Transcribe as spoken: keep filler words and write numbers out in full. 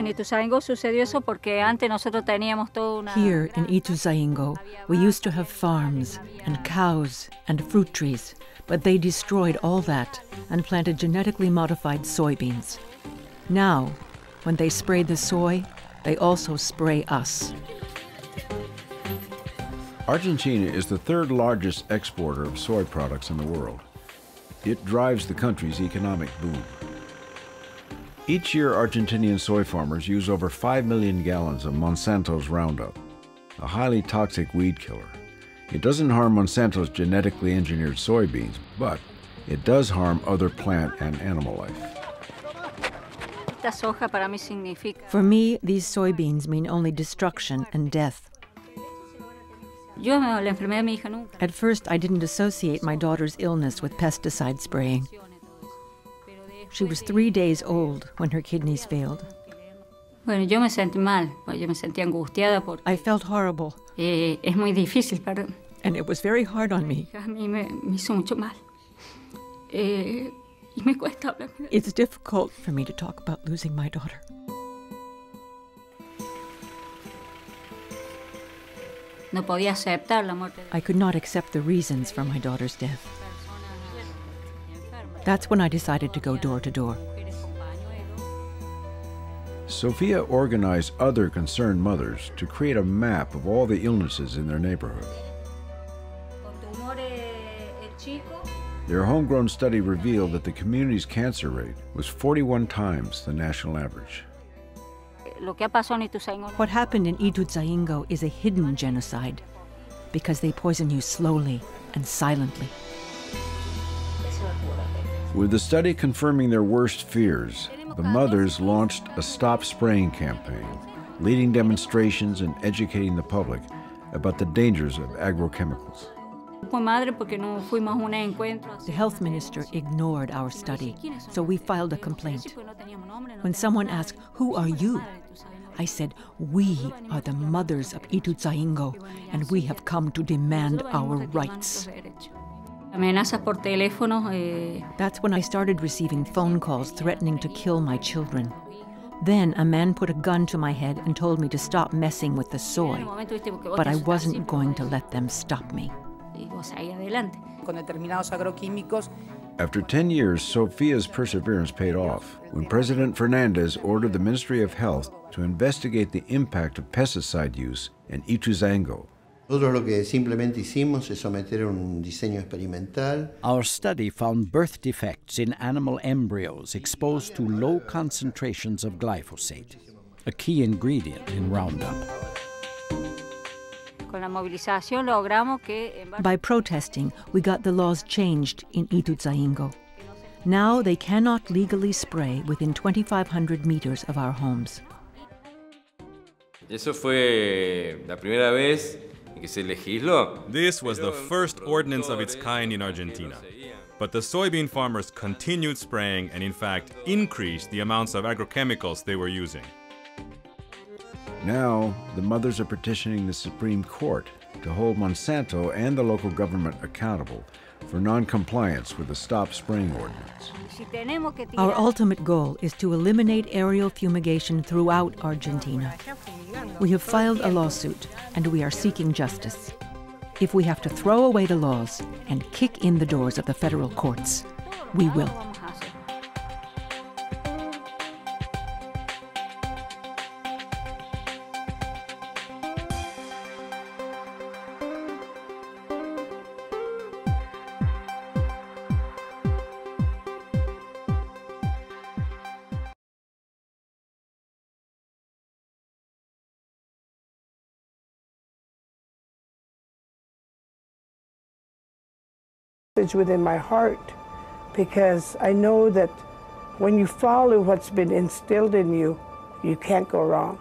in Ituzaingo sucedió eso porque antes nosotros teníamos toda una. Here in Ituzaingo, we used to have farms and cows and fruit trees, but they destroyed all that and planted genetically modified soybeans. Now, when they spray the soy, they also spray us. Argentina is the third largest exporter of soy products in the world. It drives the country's economic boom. Each year, Argentinian soy farmers use over five million gallons of Monsanto's Roundup, a highly toxic weed killer. It doesn't harm Monsanto's genetically engineered soybeans, but it does harm other plant and animal life. For me, these soybeans mean only destruction and death. At first, I didn't associate my daughter's illness with pesticide spraying. She was three days old when her kidneys failed. I felt horrible. And it was very hard on me. It's difficult for me to talk about losing my daughter. I could not accept the reasons for my daughter's death. That's when I decided to go door to door. Sofia organized other concerned mothers to create a map of all the illnesses in their neighborhood. Their homegrown study revealed that the community's cancer rate was forty-one times the national average. What happened in Ituzaingo is a hidden genocide, because they poison you slowly and silently. With the study confirming their worst fears, the mothers launched a Stop Spraying campaign, leading demonstrations and educating the public about the dangers of agrochemicals. The health minister ignored our study, so we filed a complaint. When someone asked, "Who are you?" I said, "We are the mothers of Ituzaingo, and we have come to demand our rights." That's when I started receiving phone calls threatening to kill my children. Then a man put a gun to my head and told me to stop messing with the soy, but I wasn't going to let them stop me. After ten years, Sofia's perseverance paid off when President Fernandez ordered the Ministry of Health to investigate the impact of pesticide use in Ituzaingo. Our study found birth defects in animal embryos exposed to low concentrations of glyphosate, a key ingredient in Roundup. By protesting, we got the laws changed in Ituzaingo. Now they cannot legally spray within twenty-five hundred meters of our homes. This was the first ordinance of its kind in Argentina. But the soybean farmers continued spraying and in fact increased the amounts of agrochemicals they were using. Now, the mothers are petitioning the Supreme Court to hold Monsanto and the local government accountable for non-compliance with the Stop Spraying Ordinance. Our ultimate goal is to eliminate aerial fumigation throughout Argentina. We have filed a lawsuit, and we are seeking justice. If we have to throw away the laws and kick in the doors of the federal courts, we will. Within my heart, because I know that when you follow what's been instilled in you, you can't go wrong.